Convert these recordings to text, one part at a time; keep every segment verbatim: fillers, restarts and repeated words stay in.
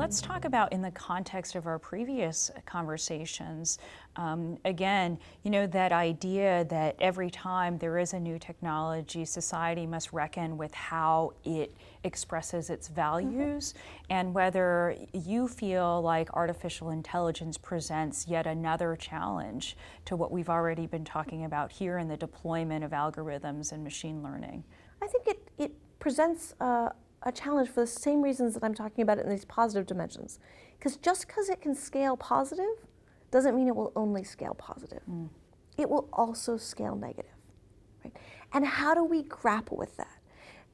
let's talk about in the context of our previous conversations, um, again, you know, that idea that every time there is a new technology, society must reckon with how it expresses its values, mm-hmm. and whether you feel like artificial intelligence presents yet another challenge to what we've already been talking about here in the deployment of algorithms and machine learning. I think it, it presents uh, a challenge for the same reasons that I'm talking about it in these positive dimensions. Because just because it can scale positive doesn't mean it will only scale positive. Mm. It will also scale negative, right? And how do we grapple with that?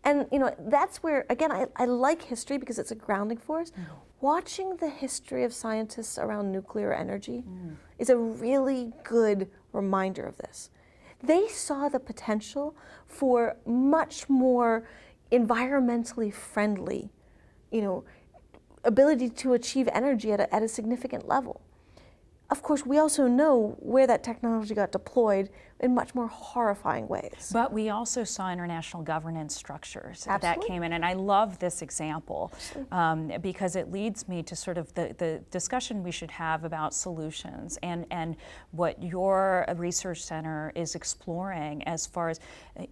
And you know, that's where, again, I, I like history because it's a grounding force. Mm. Watching the history of scientists around nuclear energy mm. is a really good reminder of this. They saw the potential for much more environmentally friendly, you know, ability to achieve energy at a, at a significant level. Of course, we also know where that technology got deployed in much more horrifying ways. But we also saw international governance structures Absolutely. That came in, and I love this example um, because it leads me to sort of the, the discussion we should have about solutions and, and what your research center is exploring as far as,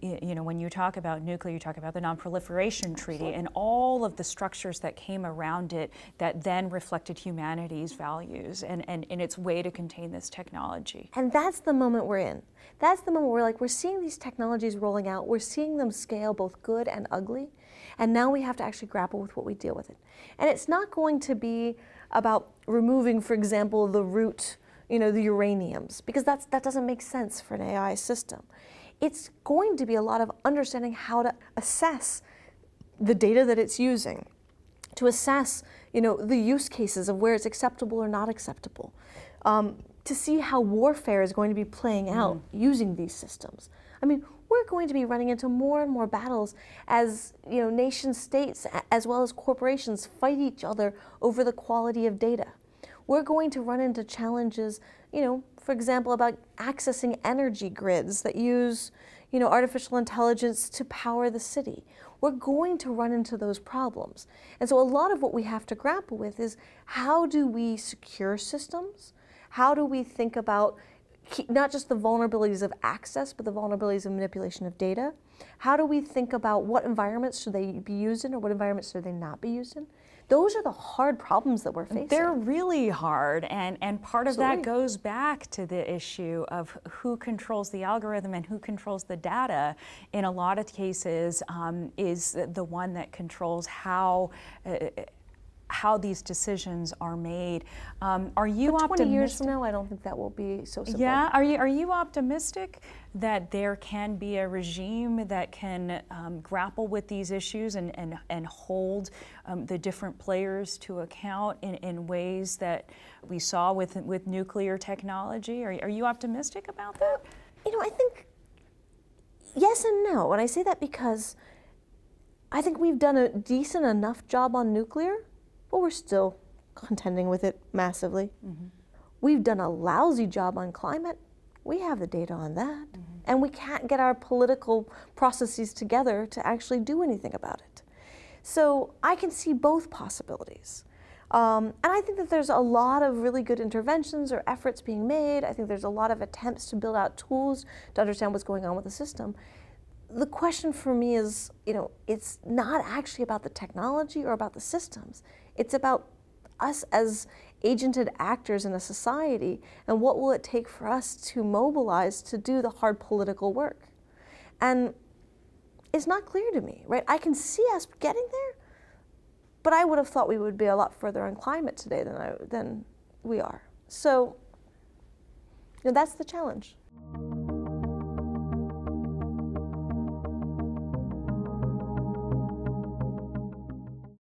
you know, when you talk about nuclear, you talk about the Non-Proliferation Treaty and all of the structures that came around it that then reflected humanity's values and, and, and its way to contain this technology. And that's the moment we're in. That's the moment where like, we're seeing these technologies rolling out, we're seeing them scale both good and ugly, and now we have to actually grapple with what we deal with it. And it's not going to be about removing, for example, the root, you know, the uraniums, because that's, that doesn't make sense for an A I system. It's going to be a lot of understanding how to assess the data that it's using, to assess, you know, the use cases of where it's acceptable or not acceptable, um, to see how warfare is going to be playing out mm. using these systems. I mean, we're going to be running into more and more battles as, you know, nation states as well as corporations fight each other over the quality of data. We're going to run into challenges, you know, for example, about accessing energy grids that use, you know, artificial intelligence to power the city. We're going to run into those problems. And so a lot of what we have to grapple with is how do we secure systems? How do we think about not just the vulnerabilities of access, but the vulnerabilities of manipulation of data? How do we think about what environments should they be used in or what environments should they not be used in? Those are the hard problems that we're facing. They're really hard, and, and part of Absolutely. That goes back to the issue of who controls the algorithm and who controls the data. In a lot of cases, um, is the one that controls how uh, how these decisions are made. Um, are you but optimistic? twenty years from now, I don't think that will be so simple. Yeah, are you, are you optimistic that there can be a regime that can um, grapple with these issues and, and, and hold um, the different players to account in, in ways that we saw with, with nuclear technology? Are, are you optimistic about that? You know, I think yes and no, and I say that because I think we've done a decent enough job on nuclear. Well, we're still contending with it massively. Mm-hmm. We've done a lousy job on climate. We have the data on that. Mm-hmm. And we can't get our political processes together to actually do anything about it. So I can see both possibilities. Um, and I think that there's a lot of really good interventions or efforts being made. I think there's a lot of attempts to build out tools to understand what's going on with the system. The question for me is, you know, it's not actually about the technology or about the systems. It's about us as agented actors in a society and what will it take for us to mobilize to do the hard political work. And it's not clear to me, right? I can see us getting there, but I would have thought we would be a lot further on climate today than, I, than we are. So, you know, that's the challenge.